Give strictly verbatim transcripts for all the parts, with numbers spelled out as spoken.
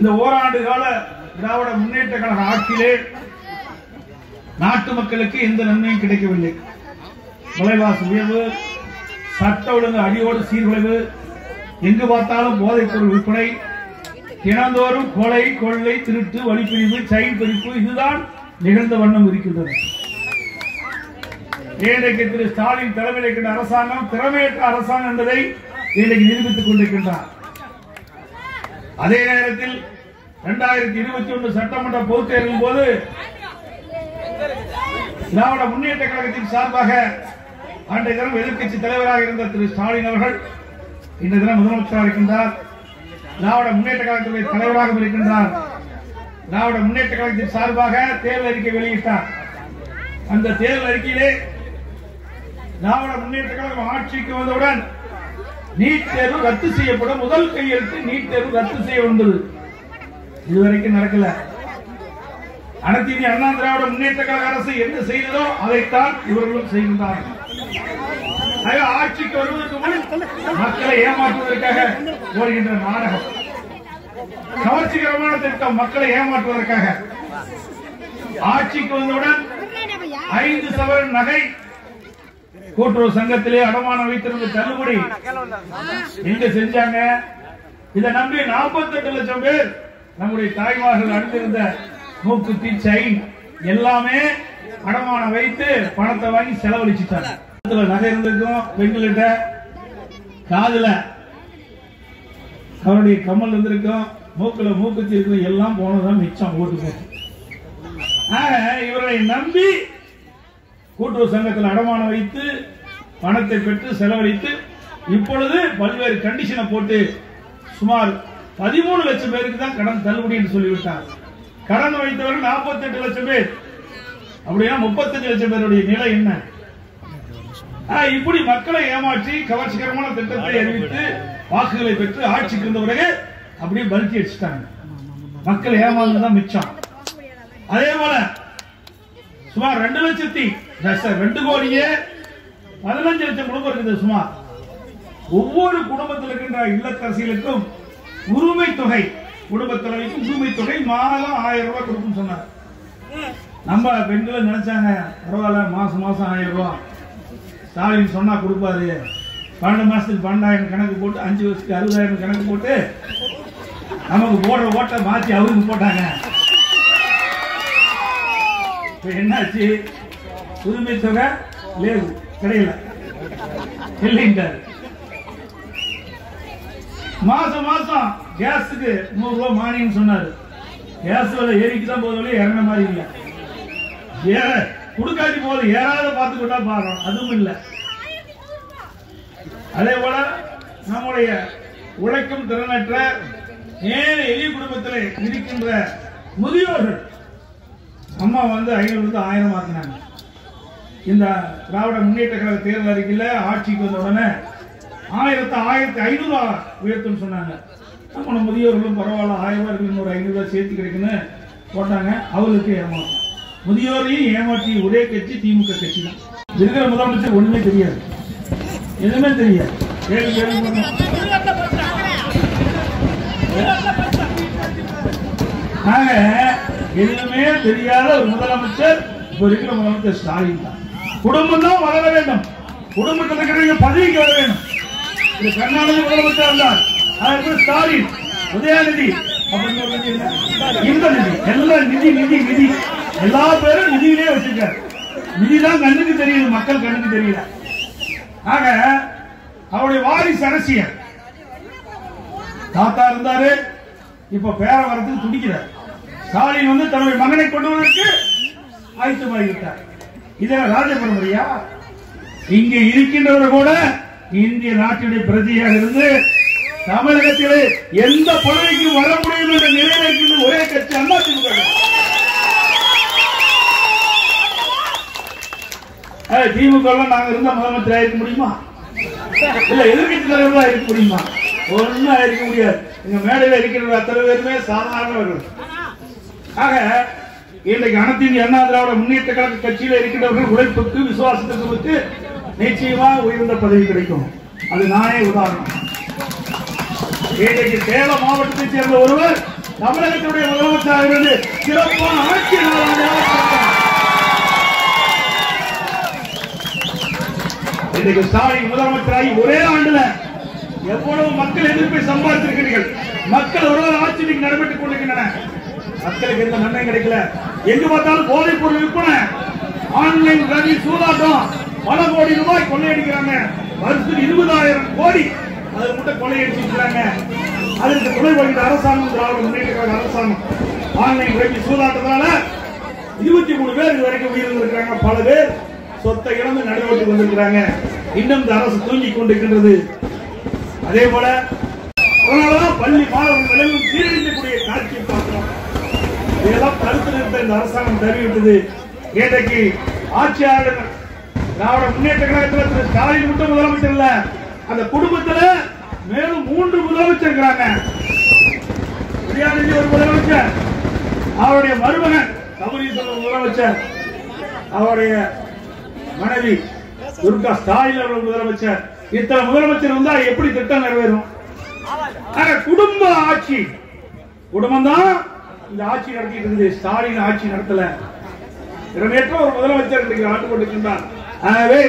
இந்த ஓராண்டு கால திராவிட முன்னேற்ற கழக ஆட்சியிலே நாட்டு மக்களுக்கு எந்த நன்மையும் கிடைக்கவில்லை. விலைவாசி உயர்வு, சட்ட ஒழுங்கு அடியோடு சீர்குலைவு, எங்கு பார்த்தாலும் போதைப் பொருள் விற்பனை, தினந்தோறும் கொலை, கொள்ளை, திருட்டு, வழிப்பிரிவு, செயல் பிரிப்பு, இதுதான் நிகழ்ந்த வண்ணம் இருக்கின்றது. இன்றைக்கு திரு ஸ்டாலின் தலைமையில் இருக்கின்ற அரசாங்கம் திறமையற்ற அரசாங்கம் என்பதை இன்றைக்கு நிரூபித்துக் கொண்டிருக்கின்றார். அதே நேரத்தில் இரண்டாயிரத்தி இருபத்தி ஒன்று சட்டமன்ற பொதுத் தேர்தலின் போது திராவிட முன்னேற்ற கழகத்தின் சார்பாக அன்றைய தினம் எதிர்கட்சி தலைவராக இருந்த திரு ஸ்டாலின் அவர்கள் இன்றைய தினம் முதலமைச்சராக இருக்கின்றார். திராவிட முன்னேற்ற கழகத்துடைய தலைவராக இருக்கின்றார். திராவிட முன்னேற்ற கழகத்தின் சார்பாக தேர்தல் அறிக்கை வெளியிட்டார். அந்த தேர்தல் அறிக்கையிலே திராவிட முன்னேற்ற கழகம் ஆட்சிக்கு வந்தவுடன் நீட் தேர்வு ரத்து செய்யப்படும், முதல் கையெழுத்து நீட் தேர்வு ரத்து செய்ய வந்தது. இதுவரைக்கும் நடக்கல. அனைத்து இந்திய அண்ணா திராவிட முன்னேற்ற கழக அரசு என்ன செய்ததோ அதைத்தான் இவர்களும் செய்கின்றார்கள். ஆட்சிக்கு வருவதற்கு முன் மக்களை ஏமாற்றுவதற்காக வருகின்ற நாடகம், கவர்ச்சிகரமான திட்டம். மக்களை ஏமாற்றுவதற்காக ஆட்சிக்கு வந்தவுடன் ஐந்து சவரன் நகை கூட்டுறவு சங்கத்திலே அடமானம் வைத்திருந்த தள்ளுபடி எங்க செஞ்சாங்க? இதை நம்பி நாற்பத்தி எட்டு லட்சம் பேர் நம்முடைய தாய்மார்கள் அணிந்திருந்த மூக்குத்தி, செயின் எல்லாமே அடமானம் வைத்து பணத்தை வாங்கி செலவழிச்சுட்டாங்க. நகை இருந்திருக்கும் பெண்களிட்ட, காதுல அவருடைய கம்மல் இருந்திருக்கும், மூக்குல மூக்குத்தி இருக்கும், எல்லாம் போனதான் மிச்சம் ஓட்டு. இவரை நம்பி கூட்டுறவு சங்கத்தில் அடமானம் வைத்து பணத்தை பெற்று செலவழித்து இப்பொழுது பல்வேறு கண்டிஷனை போட்டு சுமார் பதிமூணு லட்சம் பேருக்கு தான் கடன் தள்ளுபடி என்று சொல்லிவிட்டார். கடன் வைத்தவர்கள் நாற்பத்தி எட்டு லட்சம் பேர். அப்படின்னா முப்பத்தஞ்சு லட்சம் பேருடைய நிலை என்ன? இப்படி மக்களை ஏமாற்றி கவர்ச்சிகரமான திட்டத்தை அறிவித்து வாக்குகளை பெற்று ஆட்சிக்கு இருந்த பிறகு அப்படியே பல்கி அடிச்சுட்டாங்க. மக்கள் ஏமாந்துதான் மிச்சம். அதே போல சுமார் ரெண்டு லட்சத்தி ரெண்டு கோடியே பதினஞ்சு லட்சம் குடும்பம் இருக்குது. சுமார் ஒவ்வொரு குடும்பத்தில் இருக்கின்ற இல்லத்தரசிகளுக்கும் உரிமை தொகை, குடும்பத் தலைவிக்கும் உரிமை தொகை மாதம் ஆயிரம் ரூபாய் கொடுக்கும் சொன்னார். நம்ம பெண்களும் நினைச்சாங்க பரவாயில்ல மாசம் மாசம் ஆயிரம் ரூபாய் ஸ்டாலின் சொன்னா கொடுப்பாரு. பன்னெண்டு மாசத்துக்கு பன்னெண்டாயிரம் கணக்கு போட்டு, அஞ்சு வருஷத்துக்கு அறுபதாயிரம் கணக்கு போட்டு நமக்கு போடுற ஓட்டை மாற்றி அவருக்கு போட்டாங்க. இப்ப என்னாச்சு? புதுமை தொகை லேவு கிடைக்கல, இல்லைங்க. மாசம் மாசம் கேஸுக்கு நூறு ரூபாய் மானியம் சொன்னாரு. கேஸ் விலை ஏறிக்குதான் போதும், இறங்கின மாதிரி இல்லை. ஏற குடுக்காட்டி போது ஏறாத பார்த்துக்கிட்டா பாக்கணும், அதுவும் இல்லை. அதே போல நம்முடைய உழைக்கும் திறனற்ற ஏழை எளிய குடும்பத்தில் இருக்கின்ற முதியோர்கள் அம்மா வந்து ஐநூறு வந்து ஆயிரம் ஆக்கினாங்க. இந்த திராவிட முன்னேற்ற கழக தேர்தல் அறிக்கையில் ஆட்சிக்கு வந்த உடனே ஆயிரத்தி ஆயிரத்தி ஐநூறு உயர்த்துன்னு சொன்னாங்க. நம்ம முதியோர்களும் பரவாயில்ல ஆயிரம் ரூபாய் இன்னொரு ஐநூறு ரூபாய் சேர்த்து கிடைக்குன்னு போட்டாங்க. அவர்களுக்கு ஏமாறும் முதியோரையும் ஏமாற்றி ஒரே கட்சி திமுக கட்சி தான் இருக்கிற முதலமைச்சர். ஒண்ணுமே தெரியாது, எதுவுமே தெரியாது. எதுவுமே தெரியாத ஒரு முதலமைச்சர் இப்ப இருக்கிற முதலமைச்சர் ஸ்டாலின் தான். குடும்பம் தான் வளர வேண்டும், குடும்பத்தில் பதவிக்கு வர வேண்டும். இது கர்நாடக முதலமைச்சர் இருந்தார் ஸ்டாலின், உதயநிதி எல்லாம் நிதி நிதி நிதி எல்லா பேரும் நிதியிலே வச்சிருக்காரு. நிதிதான் கண்ணுக்கு தெரியுது, மக்கள் கண்ணுக்கு தெரியல. ஆக அவருடைய வாரிசு அரசியல். தாத்தா இருந்தாரு, இப்ப பேர வரத்துக்கு துடிக்கிறார். ஸ்டாலின் வந்து தன்னுடைய மகனை கொண்டு வந்ததற்கு ஆயத்தமாகிவிட்டார். இதெல்லாம் ராஜபரம்பரையா? இங்கே இருக்கின்றவர் கூட இந்திய நாட்டினுடைய பிரதியாக இருந்து தமிழகத்திலே எந்த பதவிக்கும் வர முடியும் என்ற நிலையில இருக்கின்ற ஒரே கட்சி அண்ணா திமுக. திமுக நாங்க இருந்த முதலமைச்சர் ஆயிருக்க முடியுமா? இல்ல எதிர்கட்சி தலைவர்களா இருக்க முடியுமா? ஒன்னும் ஆயிருக்க முடியாது. எங்க மேடையில இருக்கிற அத்தனை பேருமே சாதாரணவர்கள். ஆக இன்றைக்கு அனைத்து இந்திய அண்ணா திராவிட முன்னேற்ற கழக கட்சியில இருக்கின்றவர்கள் உழைப்புக்கு விசுவாசத்துக்கு நிச்சயமா உயர்ந்த பதவி கிடைக்கும். அது நானே உதாரணம். சேலம் மாவட்டத்தைச் சேர்ந்த ஒருவர் தமிழகத்துடைய முதலமைச்சராக இருந்து சிறப்பான ஆட்சியாளராக ஸ்டாலின் முதலமைச்சராகி ஒரே ஆண்டுல எவ்வளவு மக்கள் எதிர்ப்பை சம்பாதித்திருக்கிறீர்கள். மக்கள் ஒரு ஆட்சி நடைபெற்றுக் கொண்டிருக்கின்றன. மக்களுக்கு எந்த நன்மை கிடைக்கல. எங்கு பார்த்தாலும் போதைப் பொருள் விற்பனை, ஆன்லைன் ரவி சூதாட்டம், பல கோடி ரூபாய் கொள்ளையடிக்கிறாங்க. வருஷத்துக்கு இருபதாயிரம் கோடி அதை மட்டும் கொள்ளையடிச்சிருக்கிறாங்க. அதற்கு துணை வருகிற அரசாங்கம், திராவிட முன்னேற்ற கழக அரசாங்கம் ஆன்லைன் ரவி சூதாட்டத்தால இருபத்தி மூணு பேர் இது வரைக்கும் உயிரிழந்திருக்கிறாங்க. பல பேர் சொத்தை இழந்து நடைபெற்று வந்திருக்கிறாங்க. இன்னும் இந்த அரசு தூங்கிக் கொண்டிருக்கின்றது. அதே போல பள்ளி மாணவர்களும் சீரழிக்கக்கூடிய காட்சியை பார்க்கிறோம். இதெல்லாம் தடுத்து நிறுத்த இந்த அரசாங்கம் தருவிட்டது. இன்றைக்கு ஆட்சியாளர்கள் திராவிட முன்னேற்ற கழகத்தில் திரு ஸ்டாலின் மட்டும் முதலமைச்சர் இல்ல, அந்த குடும்பத்தில் மேலும் மூன்று முதலமைச்சர் ஒரு முதலமைச்சர், அவருடைய மருமகன் தமிழீசன் முதலமைச்சர், அவருடைய மனைவி துர்கா ஸ்டாலின் அவர்கள் முதலமைச்சர். இத்தனை முதலமைச்சர் வந்தா எப்படி திட்டம் நிறைவேறும்? குடும்ப ஆட்சி, குடும்பம் தான் இந்த ஆட்சி நடத்திட்டு இருந்தது. ஸ்டாலின் ஆட்சி நடத்தல. திறமையற்ற ஒரு முதலமைச்சர் இன்றைக்கு ஆட்டுப்பட்டிருக்கின்றார். ஆகவே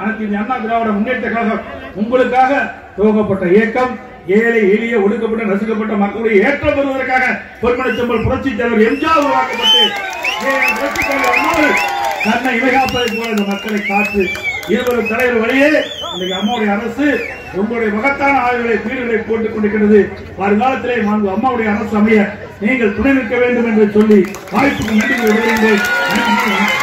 அனைத்து இந்த அண்ணா திராவிட முன்னேற்ற கழகம் உங்களுக்காக துவக்கப்பட்ட இயக்கம், ஏழை எளிய ஒடுக்கப்பட்ட நசுக்கப்பட்ட மக்களுடைய ஏற்றம் பெறுவதற்காக பொறுமனை செம்பல் புரட்சி தலைவர் எம்ஜிஆர் உருவாக்கப்பட்டு தன்னை இவைகாப்பதை போல இந்த மக்களை காத்து இருவரும் தலைவர் வழியே இன்றைக்கு அம்மாவுடைய அரசு உங்களுடைய மகத்தான ஆய்வுகளை தீர்வுகளை போட்டுக் கொண்டிருக்கிறது. வருங்காலத்திலே அம்மாவுடைய அரசு அமைய நீங்கள் துணை நிற்க வேண்டும் என்று சொல்லி வாய்ப்புக்கு நன்றி.